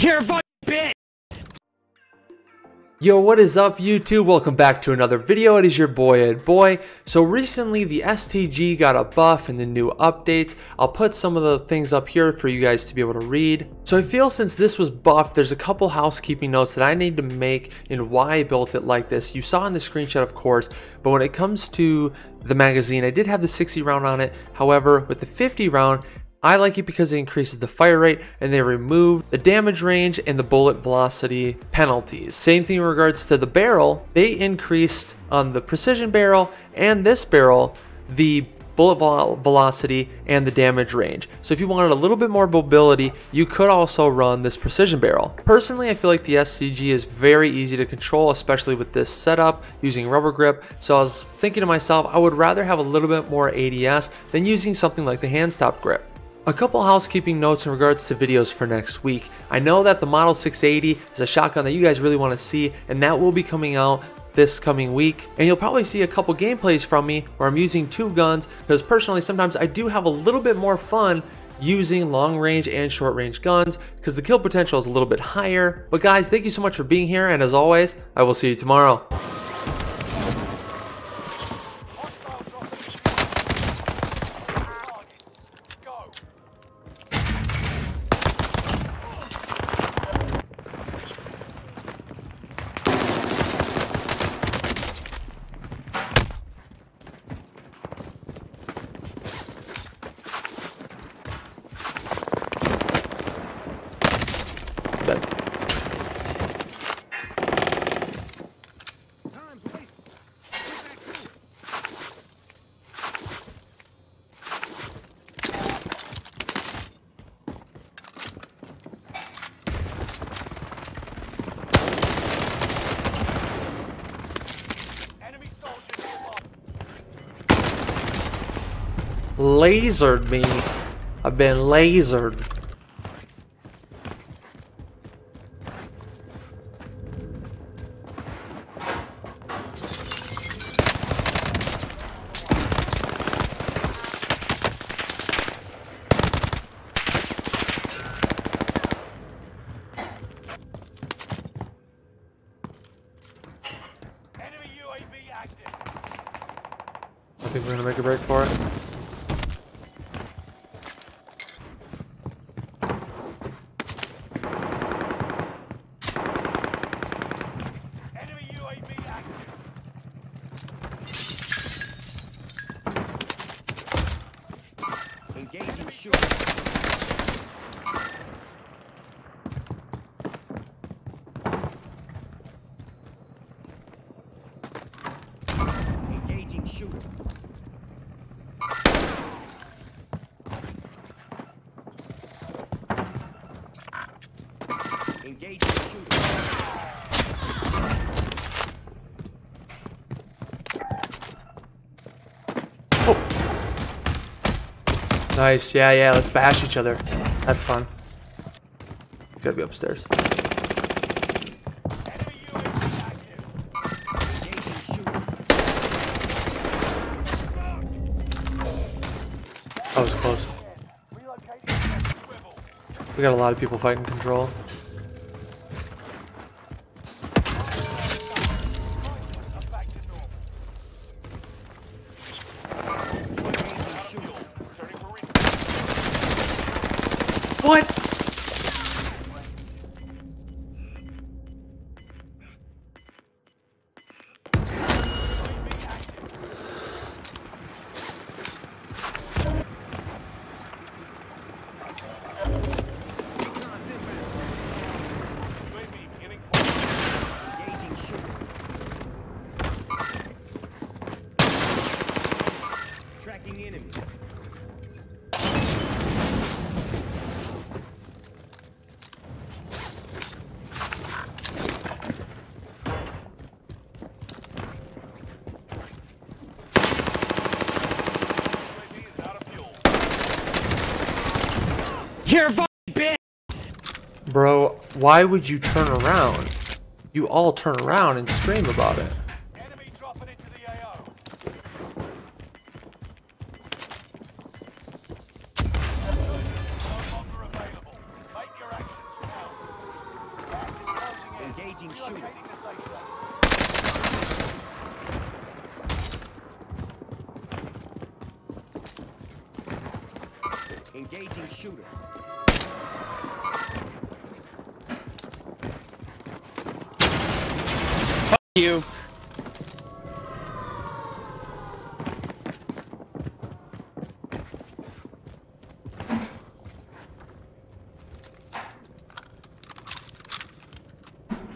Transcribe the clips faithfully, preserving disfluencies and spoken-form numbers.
You're a fucking bitch! Yo, what is up YouTube? Welcome back to another video. It is your boy Ed Boy. So recently the S T G got a buff and the new update. I'll put some of the things up here for you guys to be able to read. So I feel since this was buffed, there's a couple housekeeping notes that I need to make and why I built it like this. You saw in the screenshot of course, but when it comes to the magazine, I did have the sixty round on it. However, with the fifty round, I like it because it increases the fire rate and they remove the damage range and the bullet velocity penalties. Same thing in regards to the barrel, they increased on the precision barrel and this barrel, the bullet vel velocity and the damage range. So if you wanted a little bit more mobility, you could also run this precision barrel. Personally, I feel like the S T G is very easy to control, especially with this setup using rubber grip. So I was thinking to myself, I would rather have a little bit more A D S than using something like the hand stop grip. A couple housekeeping notes in regards to videos for next week. I know that the Model six eighty is a shotgun that you guys really want to see, and that will be coming out this coming week. And you'll probably see a couple gameplays from me where I'm using two guns, because personally sometimes I do have a little bit more fun using long range and short range guns because the kill potential is a little bit higher. But guys, thank you so much for being here, and as always, I will see you tomorrow. That. Enemy soldiers lasered me. I've been lasered. I think we're gonna make a break for it. Engage the shooter. Oh. Nice, yeah, yeah, let's bash each other. That's fun. Gotta be upstairs. That was close. We got a lot of people fighting control. What? Tracking enemy. You're a fucking bitch! Bro, why would you turn around? You all turn around and scream about it. Enemy dropping into the A O. No longer available. Make your actions count. shooting. Engaging shooter. Fuck you.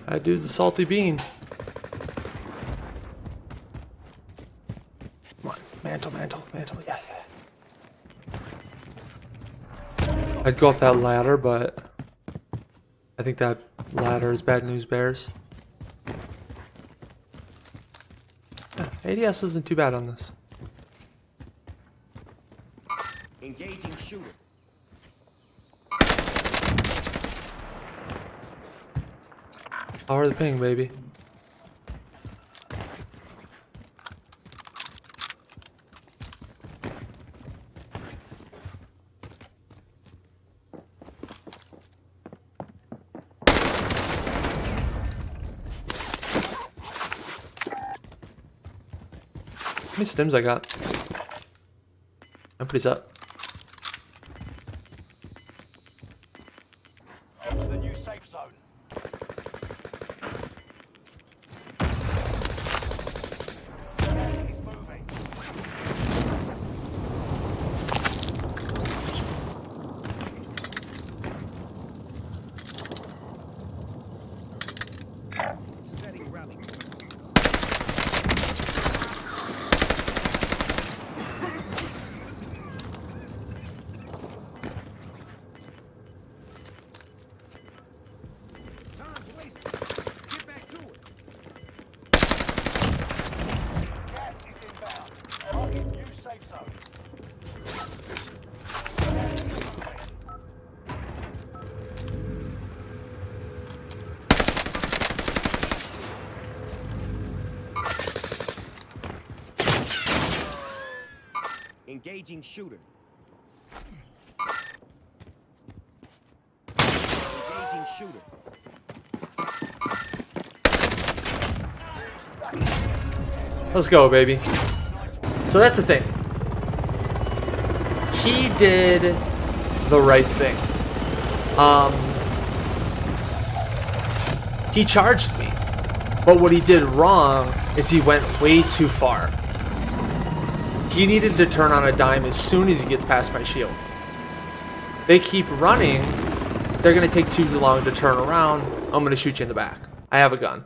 That dude's a salty bean. Come on, mantle, mantle, mantle, yeah, yeah. I'd go up that ladder, but I think that ladder is bad news bears. Yeah, A D S isn't too bad on this. Engaging shooter. Power the ping, baby. How many stems I got? I'm pretty set. Into the new safe zone. Engaging shooter. Engaging shooter. Let's go, baby. So that's the thing. He did the right thing. Um, he charged me. But what he did wrong is he went way too far. He needed to turn on a dime as soon as he gets past my shield. They keep running. They're going to take too long to turn around. I'm going to shoot you in the back. I have a gun.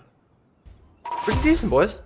Pretty decent, boys.